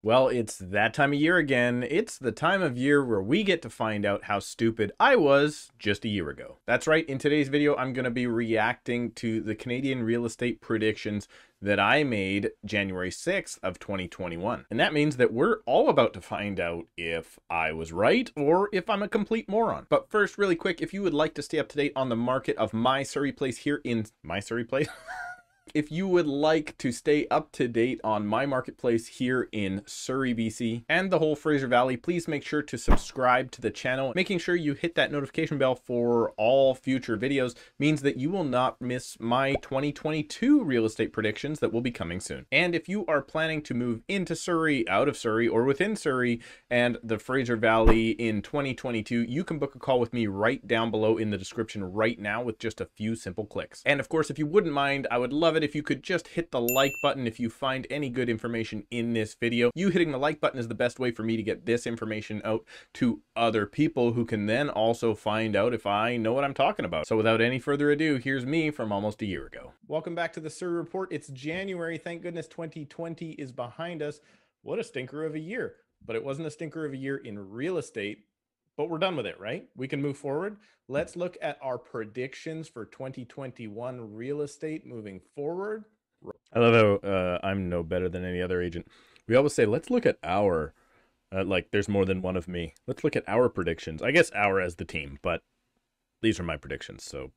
Well, it's that time of year again. It's the time of year where we get to find out how stupid I was just a year ago. That's right, in today's video, I'm going to be reacting to the Canadian real estate predictions that I made January 6th of 2021. And that means that we're all about to find out if I was right or if I'm a complete moron. But first, really quick, if you would like to stay up to date on the market of my Surrey place here in... my Surrey place? If you would like to stay up to date on my marketplace here in Surrey, BC and the whole Fraser Valley, please make sure to subscribe to the channel. Making sure you hit that notification bell for all future videos means that you will not miss my 2022 real estate predictions that will be coming soon. And if you are planning to move into Surrey, out of Surrey, or within Surrey and the Fraser Valley in 2022, you can book a call with me right down below in the description right now with just a few simple clicks. And of course, if you wouldn't mind, I would love it if you could just hit the like button if you find any good information in this video. You hitting the like button is the best way for me to get this information out to other people who can then also find out if I know what I'm talking about. So without any further ado, here's me from almost a year ago. Welcome back to the Surrey Report. It's January. Thank goodness 2020 is behind us. What a stinker of a year. But it wasn't a stinker of a year in real estate. But we're done with it, right? We can move forward. Let's look at our predictions for 2021 real estate moving forward. I love how I'm no better than any other agent. We always say, let's look at our, like there's more than one of me. Let's look at our predictions. I guess our as the team, but these are my predictions. So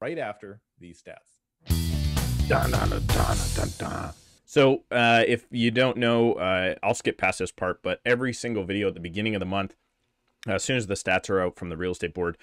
right after these stats. Dun, dun, dun, dun, dun, dun. So if you don't know, I'll skip past this part, but every single video at the beginning of the month, as soon as the stats are out from the real estate board,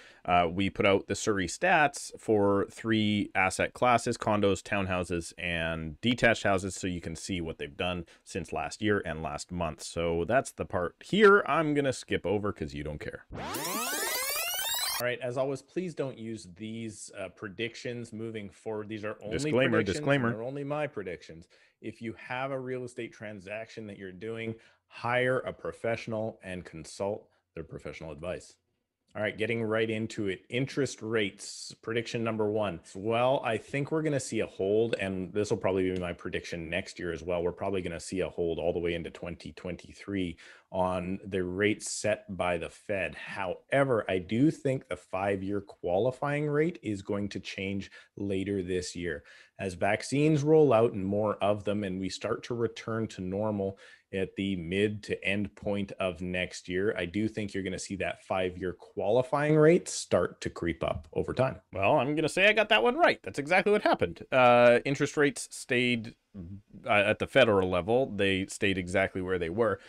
we put out the Surrey stats for 3 asset classes: condos, townhouses, and detached houses, so you can see what they've done since last year and last month. So that's the part here I'm going to skip over because you don't care. All right, as always, please don't use these predictions moving forward. These are only disclaimer. They're only my predictions. If you have a real estate transaction that you're doing, hire a professional and consult their professional advice. All right, getting right into it. Interest rates, prediction number 1. Well, I think we're going to see a hold, and this will probably be my prediction next year as well. We're probably going to see a hold all the way into 2023 on the rates set by the Fed. However, I do think the 5-year qualifying rate is going to change later this year. As vaccines roll out and more of them, and we start to return to normal at the mid to end point of next year, I do think you're going to see that 5-year qualifying rate start to creep up over time. Well, I'm going to say I got that one right. That's exactly what happened. Interest rates stayed at the federal level. They stayed exactly where they were.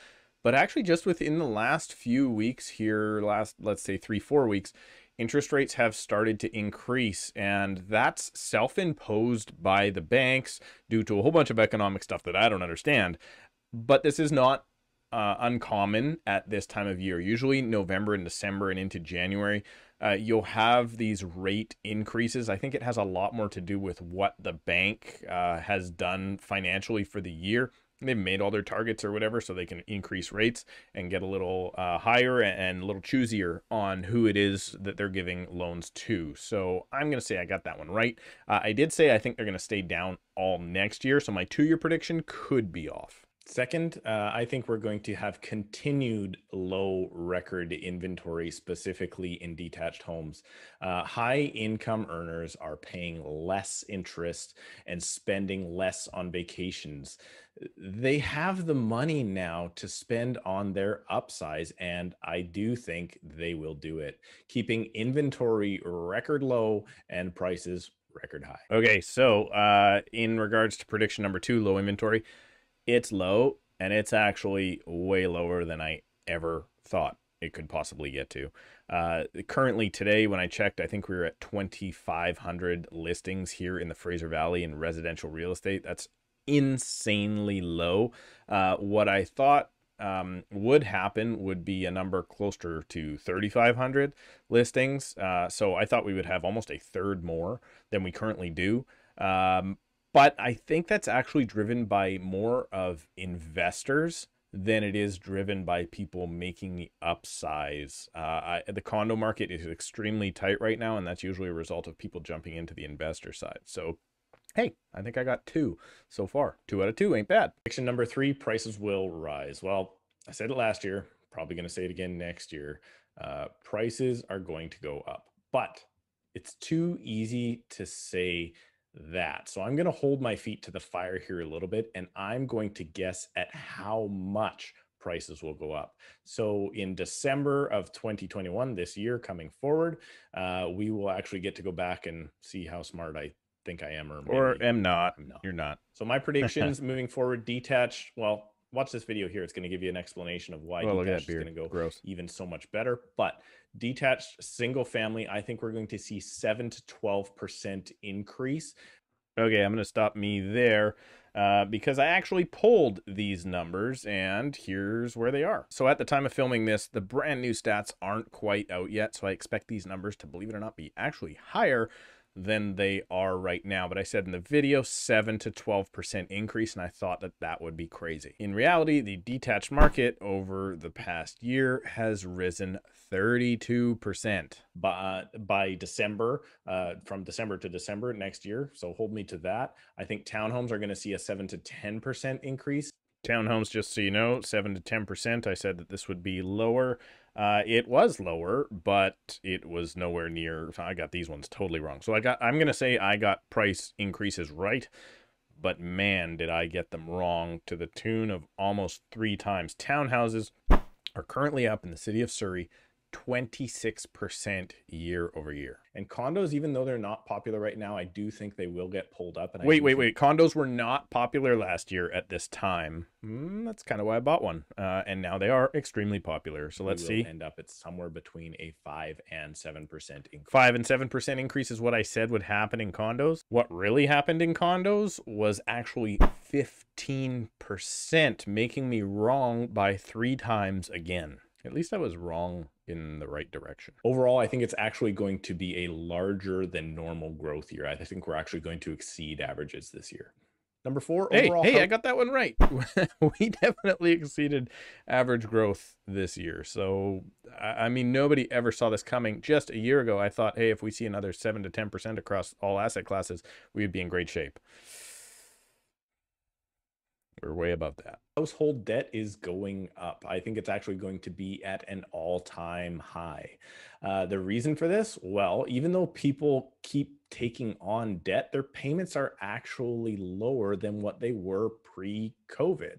But actually, just within the last few weeks here, let's say 3-4 weeks, interest rates have started to increase, and that's self-imposed by the banks due to a whole bunch of economic stuff that I don't understand. But this is not uncommon at this time of year. Usually November and December and into January, you'll have these rate increases. I think it has a lot more to do with what the bank has done financially for the year. They've made all their targets or whatever, so they can increase rates and get a little higher and a little choosier on who it is that they're giving loans to. So I'm going to say I got that one right. I did say I think they're going to stay down all next year, so my 2-year prediction could be off. Second, I think we're going to have continued low record inventory, specifically in detached homes. High income earners are paying less interest and spending less on vacations. They have the money now to spend on their upsize, and I do think they will do it, keeping inventory record low and prices record high. Okay, so in regards to prediction number 2, low inventory, it's low, and it's actually way lower than I ever thought it could possibly get to. Currently today, when I checked, I think we were at 2,500 listings here in the Fraser Valley in residential real estate. That's insanely low. What I thought would happen would be a number closer to 3,500 listings. So I thought we would have almost a third more than we currently do. But I think that's actually driven by more of investors than it is driven by people making the upsize. The condo market is extremely tight right now, and that's usually a result of people jumping into the investor side. So Hey, I think I got two so far. 2 out of 2 ain't bad. Prediction number 3, prices will rise. Well, I said it last year, probably going to say it again next year. Prices are going to go up, but it's too easy to say that. So I'm going to hold my feet to the fire here a little bit, and I'm going to guess at how much prices will go up. So in December of 2021, this year coming forward, we will actually get to go back and see how smart I think I am, or am not. You're not. So my predictions moving forward, detached. Well, watch this video here. It's going to give you an explanation of why detached is going to go gross even so much better. But detached single family, I think we're going to see 7 to 12% increase. Okay, I'm going to stop me there because I actually pulled these numbers, and here's where they are. So at the time of filming this, the brand new stats aren't quite out yet. So I expect these numbers to, believe it or not, be actually higher than they are right now. But I said in the video 7 to 12% increase, and I thought that that would be crazy. In reality, the detached market over the past year has risen 32%. By December, from December to December next year, so hold me to that. I think townhomes are going to see a 7 to 10% increase. Townhomes, just so you know, 7 to 10%. I said that this would be lower. It was lower, but it was nowhere near. I got these ones totally wrong. So I'm going to say I got price increases right, but man, did I get them wrong to the tune of almost 3 times. Townhouses are currently up in the city of Surrey 26% year over year. And condos, even though they're not popular right now, I do think they will get pulled up. And wait. Condos were not popular last year at this time. That's kind of why I bought one. And now they are extremely popular. So let's see. End up at somewhere between a 5 and 7% increase. 5 and 7% increase is what I said would happen in condos. What really happened in condos was actually 15%, making me wrong by 3 times again. At least I was wrong in the right direction. Overall, I think it's actually going to be a larger than normal growth year. I think we're actually going to exceed averages this year. Number 4, overall. Hey, I got that one right. We definitely exceeded average growth this year. So, I mean, nobody ever saw this coming. Just a year ago, I thought, hey, if we see another 7 to 10% across all asset classes, we would be in great shape. We're way above that. Household debt is going up. I think it's actually going to be at an all-time high. The reason for this, well, even though people keep taking on debt, their payments are actually lower than what they were pre-COVID.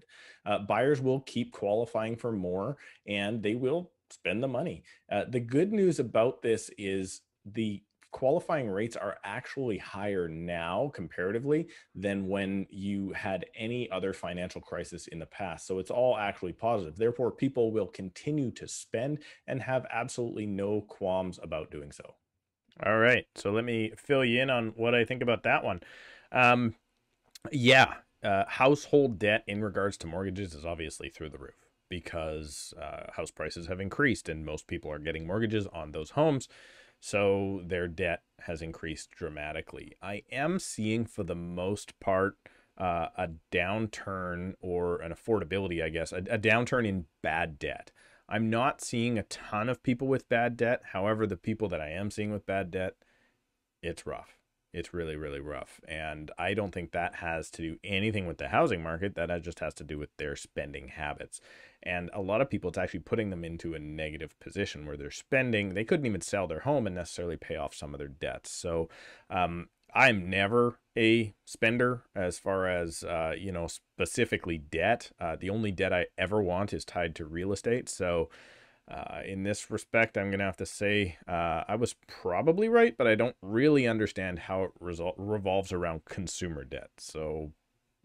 Buyers will keep qualifying for more, and they will spend the money. The good news about this is the qualifying rates are actually higher now comparatively than when you had any other financial crisis in the past. So it's all actually positive. Therefore, people will continue to spend and have absolutely no qualms about doing so. All right. So let me fill you in on what I think about that one. Household debt in regards to mortgages is obviously through the roof because house prices have increased and most people are getting mortgages on those homes. So their debt has increased dramatically. I am seeing, for the most part, a downturn or an affordability, I guess, a downturn in bad debt. I'm not seeing a ton of people with bad debt. However, the people that I am seeing with bad debt, it's rough. It's really, really rough. And I don't think that has to do anything with the housing market. That just has to do with their spending habits. And a lot of people, it's actually putting them into a negative position where they're spending. They couldn't even sell their home and necessarily pay off some of their debts. So I'm never a spender as far as, you know, specifically debt. The only debt I ever want is tied to real estate. So in this respect, I'm going to have to say I was probably right, but I don't really understand how it revolves around consumer debt. So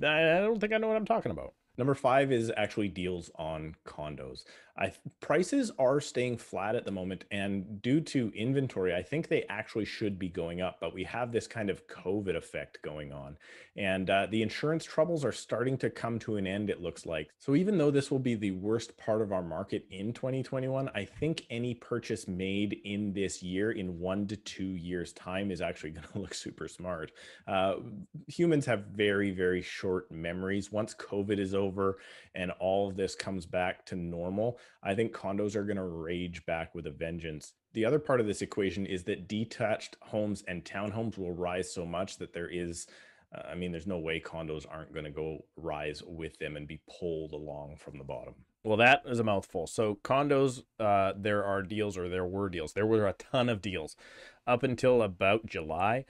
I don't think I know what I'm talking about. Number 5 is actually deals on condos. Prices are staying flat at the moment, and due to inventory, I think they actually should be going up, but we have this kind of COVID effect going on. And the insurance troubles are starting to come to an end, it looks like. So even though this will be the worst part of our market in 2021, I think any purchase made in this year in 1 to 2 years' time is actually going to look super smart. Humans have very, very short memories. Once COVID is over, and all of this comes back to normal, I think condos are going to rage back with a vengeance. The other part of this equation is that detached homes and townhomes will rise so much that there is I mean, there's no way condos aren't going to go rise with them and be pulled along from the bottom. Well, that is a mouthful. So condos, there are deals, or there were deals. There were a ton of deals up until about July.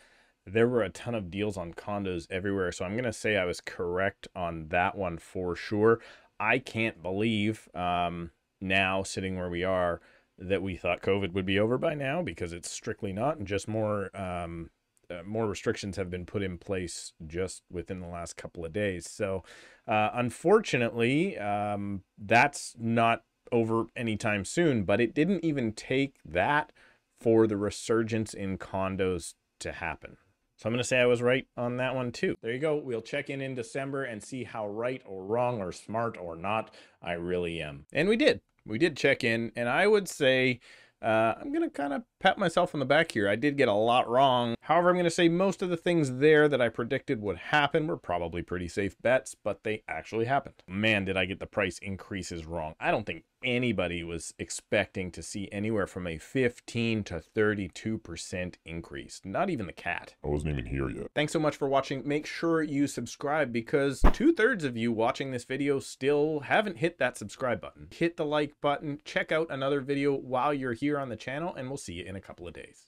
There were a ton of deals on condos everywhere. So I'm going to say I was correct on that one for sure. I can't believe now, sitting where we are, that we thought COVID would be over by now, because it's strictly not, and just more restrictions have been put in place just within the last couple of days. So unfortunately, that's not over anytime soon, but it didn't even take that for the resurgence in condos to happen. So I'm going to say I was right on that one too. There you go. We'll check in December and see how right or wrong or smart or not I really am. And we did. We did check in, and I would say I'm going to kind of pat myself on the back here. I did get a lot wrong. However, I'm going to say most of the things there that I predicted would happen were probably pretty safe bets, but they actually happened. Man, did I get the price increases wrong. I don't think anybody was expecting to see anywhere from a 15 to 32% increase. Not even the cat. I wasn't even here yet. Thanks so much for watching. Make sure you subscribe, because 2/3 of you watching this video still haven't hit that subscribe button. Hit the like button. Check out another video while you're here on the channel, and we'll see you in a couple of days.